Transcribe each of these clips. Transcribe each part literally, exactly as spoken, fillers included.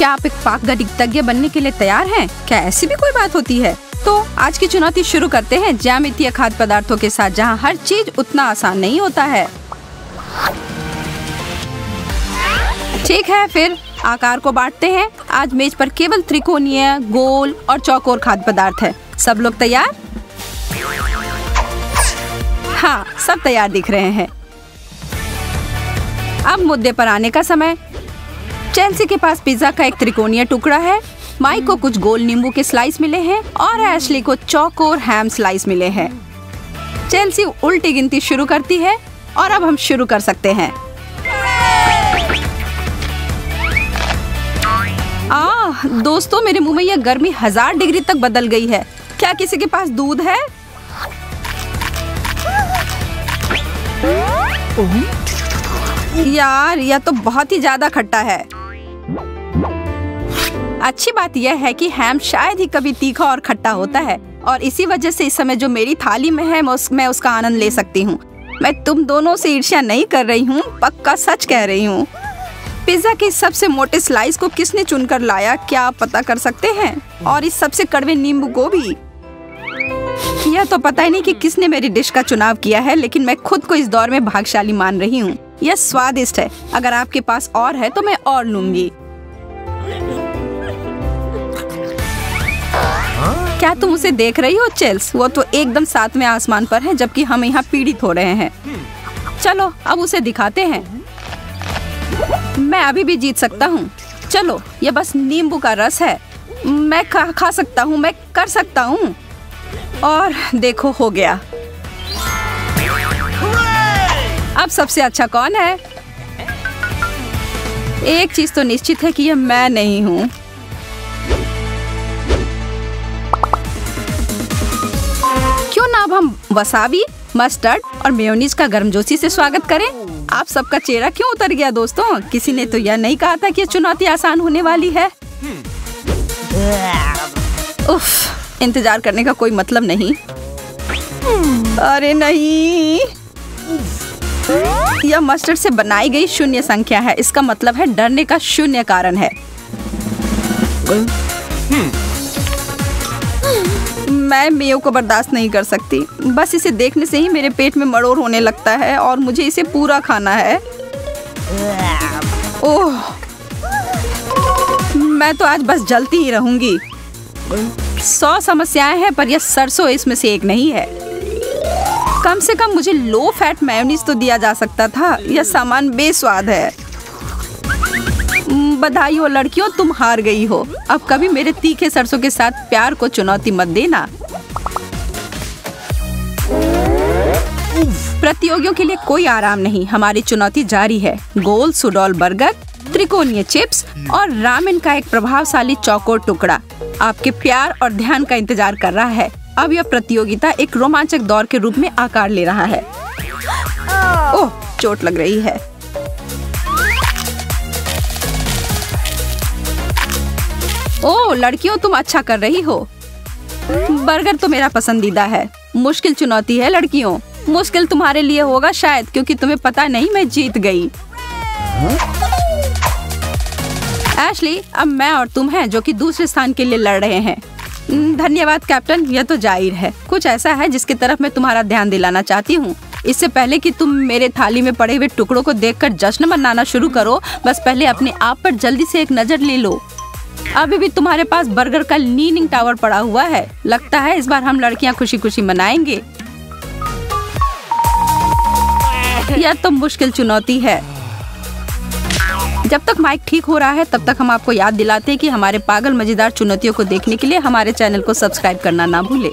क्या आप एक पाकगत तज्ञ बनने के लिए तैयार हैं? क्या ऐसी भी कोई बात होती है? तो आज की चुनौती शुरू करते हैं ज्यामितीय खाद्य पदार्थों के साथ, जहां हर चीज उतना आसान नहीं होता है। ठीक है, फिर आकार को बांटते हैं। आज मेज पर केवल त्रिकोणीय, गोल और चौकोर खाद्य पदार्थ है। सब लोग तैयार? हाँ, सब तैयार दिख रहे हैं। अब मुद्दे पर आने का समय। चेल्सी के पास पिज्जा का एक त्रिकोणीय टुकड़ा है, माइक को कुछ गोल नींबू के स्लाइस मिले हैं और एशली को चौकोर हैम स्लाइस मिले हैं। चेल्सी उल्टी गिनती शुरू करती है और अब हम शुरू कर सकते हैं। आह दोस्तों, मेरे मुंह में यह गर्मी हजार डिग्री तक बदल गई है। क्या किसी के पास दूध है? यार, यह तो बहुत ही ज्यादा खट्टा है। अच्छी बात यह है कि हैम शायद ही कभी तीखा और खट्टा होता है और इसी वजह से इस समय जो मेरी थाली में है मैं उसका आनंद ले सकती हूँ। मैं तुम दोनों से ईर्ष्या नहीं कर रही हूँ, पक्का सच कह रही हूँ। पिज्जा के सबसे मोटे स्लाइस को किसने चुनकर लाया, क्या आप पता कर सकते हैं? और इस सबसे कड़वे नींबू को भी। यह तो पता ही नहीं कि किसने मेरी डिश का चुनाव किया है, लेकिन मैं खुद को इस दौर में भाग्यशाली मान रही हूँ। यह स्वादिष्ट है। अगर आपके पास और है तो मैं और लूंगी। क्या तुम उसे देख रही हो चेल्स? वो तो एकदम साथ में आसमान पर है, जबकि हम यहाँ पीड़ित हो रहे हैं। चलो अब उसे दिखाते हैं। मैं अभी भी जीत सकता हूँ। चलो, यह बस नींबू का रस है। मैं खा, खा सकता हूँ, मैं कर सकता हूँ। और देखो, हो गया। अब सबसे अच्छा कौन है? एक चीज तो निश्चित है कि यह मैं नहीं हूँ। क्यों ना अब हम वसाबी, मस्टर्ड और मेयोनीज का गर्मजोशी से स्वागत करें। आप सबका चेहरा क्यों उतर गया दोस्तों? किसी ने तो यह नहीं कहा था कि यह चुनौती आसान होने वाली है। उफ, इंतजार करने का कोई मतलब नहीं। अरे नहीं, यह मस्टर्ड से बनाई गई शून्य संख्या है। इसका मतलब है डरने का शून्य कारण है। मैं मेयो को बर्दाश्त नहीं कर सकती। बस इसे देखने से ही मेरे पेट में मरोड़ होने लगता है और मुझे इसे पूरा खाना है। ओह, मैं तो आज बस जलती ही रहूंगी। सौ समस्याएं हैं, पर यह सरसों इसमें से एक नहीं है। कम से कम मुझे लो फैट मेयोनीज तो दिया जा सकता था। यह सामान बेस्वाद है। बधाई हो लड़कियों, तुम हार गई हो। अब कभी मेरे तीखे सरसों के साथ प्यार को चुनौती मत देना। प्रतियोगियों के लिए कोई आराम नहीं। हमारी चुनौती जारी है। गोल सुडोल बर्गर, त्रिकोणीय चिप्स और रामेन का एक प्रभावशाली चौकोर टुकड़ा आपके प्यार और ध्यान का इंतजार कर रहा है। अब यह प्रतियोगिता एक रोमांचक दौर के रूप में आकार ले रहा है। ओह, चोट लग रही है। ओह लड़कियों, तुम अच्छा कर रही हो। बर्गर तो मेरा पसंदीदा है। मुश्किल चुनौती है लड़कियों। मुश्किल तुम्हारे लिए होगा शायद, क्योंकि तुम्हें पता नहीं मैं जीत गई। एशली, अब मैं और तुम हैं जो कि दूसरे स्थान के लिए लड़ रहे हैं। धन्यवाद कैप्टन, यह तो जाहिर है। कुछ ऐसा है जिसकी तरफ मैं तुम्हारा ध्यान दिलाना चाहती हूँ। इससे पहले कि तुम मेरे थाली में पड़े हुए टुकड़ों को देखकर जश्न मनाना शुरू करो, बस पहले अपने आप पर जल्दी से एक नज़र ले लो। अभी भी तुम्हारे पास बर्गर का लीनिंग टावर पड़ा हुआ है। लगता है इस बार हम लड़कियाँ खुशी खुशी मनाएंगे। यह तो मुश्किल चुनौती है। जब तक माइक ठीक हो रहा है, तब तक हम आपको याद दिलाते हैं कि हमारे पागल मजेदार चुनौतियों को देखने के लिए हमारे चैनल को सब्सक्राइब करना ना भूलें।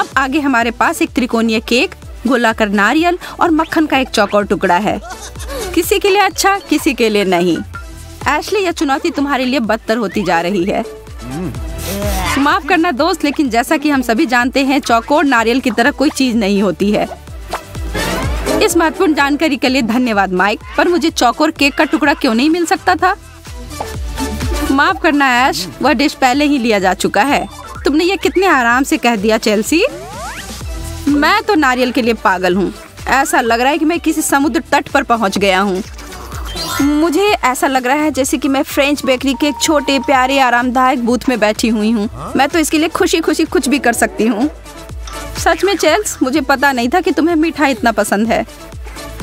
अब आगे हमारे पास एक त्रिकोणीय केक, गोलाकार नारियल और मक्खन का एक चौकोर टुकड़ा है। किसी के लिए अच्छा, किसी के लिए नहीं। एशली, यह चुनौती तुम्हारे लिए बदतर होती जा रही है। माफ करना दोस्त, लेकिन जैसा कि हम सभी जानते हैं, चौकोर नारियल की तरह कोई चीज नहीं होती है। इस महत्वपूर्ण जानकारी के लिए धन्यवाद माइक, पर मुझे चौकोर केक का टुकड़ा क्यों नहीं मिल सकता था? माफ करना ऐश, वह डिश पहले ही लिया जा चुका है। तुमने ये कितने आराम से कह दिया चेल्सी। मैं तो नारियल के लिए पागल हूँ। ऐसा लग रहा है कि मैं किसी समुद्र तट पर पहुँच गया हूँ। मुझे ऐसा लग रहा है जैसे कि मैं फ्रेंच बेकरी के एक छोटे प्यारे आरामदायक बूथ में बैठी हुई हूँ। मैं तो इसके लिए खुशी खुशी कुछ भी कर सकती हूँ। सच में चेल्स, मुझे पता नहीं था कि तुम्हें मीठा इतना पसंद है।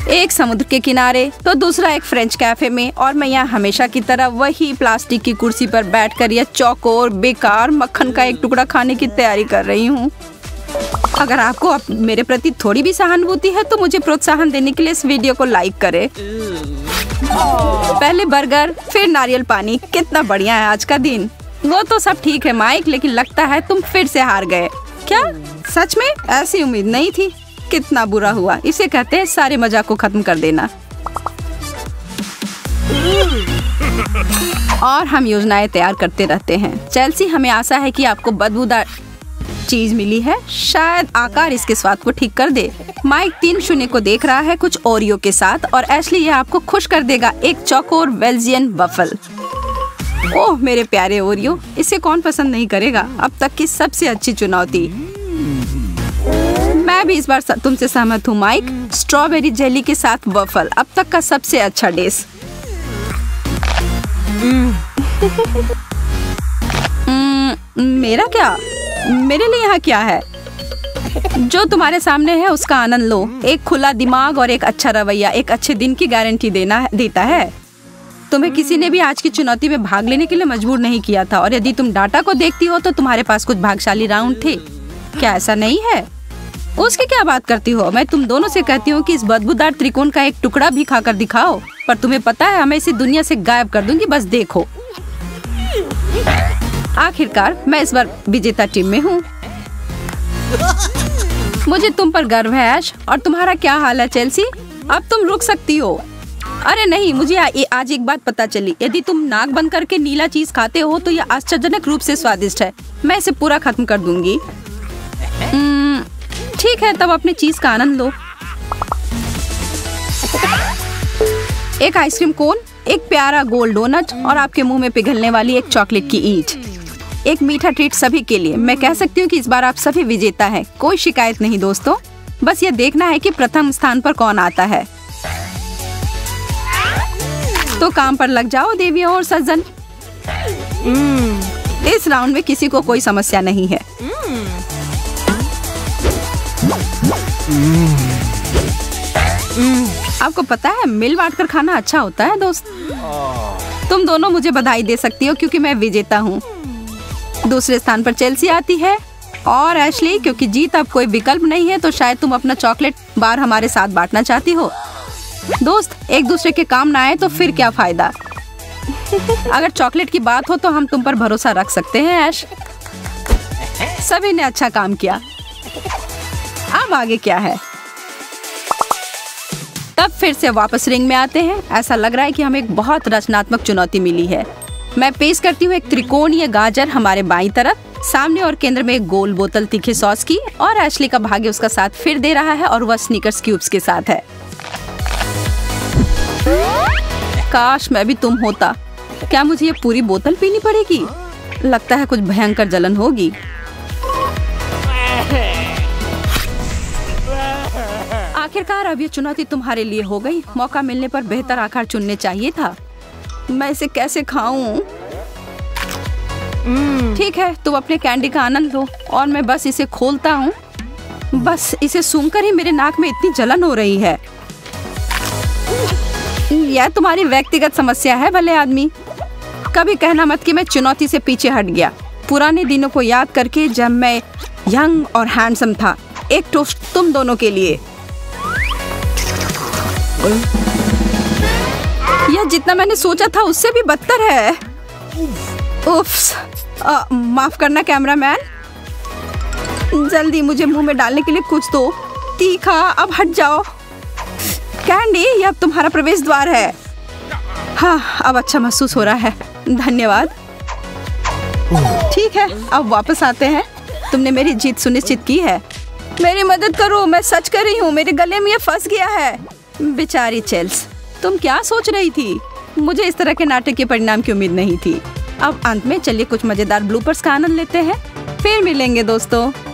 एक समुद्र के किनारे तो दूसरा एक फ्रेंच कैफे में, और मैं यहाँ हमेशा की तरह वही प्लास्टिक की कुर्सी पर बैठकर यह चौकोर बेकार मक्खन का एक टुकड़ा खाने की तैयारी कर रही हूँ। अगर आपको आप मेरे प्रति थोड़ी भी सहानुभूति है तो मुझे प्रोत्साहन देने के लिए इस वीडियो को लाइक करें। पहले बर्गर, फिर नारियल पानी। कितना बढ़िया है आज का दिन। वो तो सब ठीक है माइक, लेकिन लगता है तुम फिर से हार गए। क्या सच में? ऐसी उम्मीद नहीं थी। कितना बुरा हुआ। इसे कहते हैं सारे मजाक को खत्म कर देना। और हम योजनाएं तैयार करते रहते हैं। चेल्सी, हमें आशा है कि आपको बदबूदार चीज मिली है। शायद आकार इसके स्वाद को ठीक कर दे। माइक तीन शून्य को देख रहा है कुछ ओरियो के साथ, और एशली यह आपको खुश कर देगा, एक चौकोर बेल्जियन वफल। ओह मेरे प्यारे ओरियो, इसे कौन पसंद नहीं करेगा। अब तक की सबसे अच्छी चुनौती। मैं भी इस बार तुमसे सहमत हूँ माइक। स्ट्रॉबेरी जेली के साथ वफल, अब तक का सबसे अच्छा डिश। मेरा क्या, मेरे लिए यहाँ क्या है? जो तुम्हारे सामने है उसका आनंद लो। एक खुला दिमाग और एक अच्छा रवैया एक अच्छे दिन की गारंटी देना देता है। तुम्हें किसी ने भी आज की चुनौती में भाग लेने के लिए मजबूर नहीं किया था, और यदि तुम डाटा को देखती हो तो तुम्हारे पास कुछ भाग्यशाली राउंड थे। क्या ऐसा नहीं है? उसकी क्या बात करती हो? मैं तुम दोनों से कहती हूँ कि इस बदबूदार त्रिकोण का एक टुकड़ा भी खाकर दिखाओ। पर तुम्हें पता है, मैं इसे दुनिया से गायब कर दूंगी, बस देखो। आखिरकार मैं इस बार विजेता टीम में हूँ। मुझे तुम पर गर्व है ऐश। और तुम्हारा क्या हाल है चेल्सी? अब तुम रुक सकती हो। अरे नहीं, मुझे आज एक बात पता चली। यदि तुम नाक बंद करके नीला चीज खाते हो तो यह आश्चर्यजनक रूप से स्वादिष्ट है। मैं इसे पूरा खत्म कर दूंगी। ठीक है, तब अपने चीज का आनंद लो। एक आइसक्रीम कोन, एक प्यारा गोल डोनट, और आपके मुंह में पिघलने वाली एक चॉकलेट की ईंट। एक मीठा ट्रीट सभी के लिए। मैं कह सकती हूँ कि इस बार आप सभी विजेता हैं। कोई शिकायत नहीं दोस्तों। बस ये देखना है कि प्रथम स्थान पर कौन आता है। तो काम पर लग जाओ देवियों और सज्जन। इस राउंड में किसी को कोई समस्या नहीं है। आपको पता है, मिल बांट कर खाना अच्छा होता है दोस्त। तुम दोनों मुझे बधाई दे सकती हो क्योंकि मैं विजेता हूँ। दूसरे स्थान पर चेल्सी आती है, और एशली, क्योंकि जीत अब कोई विकल्प नहीं है तो शायद तुम अपना चॉकलेट बार हमारे साथ बांटना चाहती हो। दोस्त, एक दूसरे के काम ना आए तो फिर क्या फायदा। अगर चॉकलेट की बात हो तो हम तुम पर भरोसा रख सकते हैं ऐश। सभी ने अच्छा काम किया। अब आगे क्या है? तब फिर से वापस रिंग में आते हैं। ऐसा लग रहा है कि हमें एक बहुत रचनात्मक चुनौती मिली है। मैं पेश करती हूँ एक त्रिकोणीय गाजर हमारे बाईं तरफ, सामने और केंद्र में एक गोल बोतल तीखे सॉस की, और एशली का भाग्य उसका साथ फिर दे रहा है, और वह स्नीकर्स क्यूब्स के साथ है। काश मैं भी तुम होता। क्या मुझे ये पूरी बोतल पीनी पड़ेगी? लगता है कुछ भयंकर जलन होगी। आखिरकार अब ये चुनौती तुम्हारे लिए हो गई। मौका मिलने पर बेहतर आकार चुनने चाहिए था। मैं इसे कैसे खाऊं? ठीक है, तुम अपने कैंडी का आनंद लो, और मैं बस इसे खोलता हूं। बस इसे सूंघकर ही मेरे नाक में इतनी जलन हो रही है। यह तुम्हारी व्यक्तिगत समस्या है भले आदमी। कभी कहना मत कि मैं चुनौती से पीछे हट गया। पुराने दिनों को याद करके, जब मैं यंग और हैंडसम था। एक टोस्ट तुम दोनों के लिए। यह जितना मैंने सोचा था उससे भी बदतर है। उफ्स, माफ करना कैमरामैन। जल्दी मुझे मुंह में डालने के लिए कुछ दो। तीखा, अब हट जाओ। कैंडी, यह अब तुम्हारा प्रवेश द्वार है। हाँ, अब अच्छा महसूस हो रहा है, धन्यवाद। ठीक है, अब वापस आते हैं। तुमने मेरी जीत सुनिश्चित की है। मेरी मदद करो, मैं सच कर रही हूँ, मेरे गले में यह फंस गया है। बेचारी चेल्स, तुम क्या सोच रही थी? मुझे इस तरह के नाटक के परिणाम की उम्मीद नहीं थी। अब अंत में चलिए कुछ मजेदार ब्लूपर्स का आनंद लेते हैं। फिर मिलेंगे दोस्तों।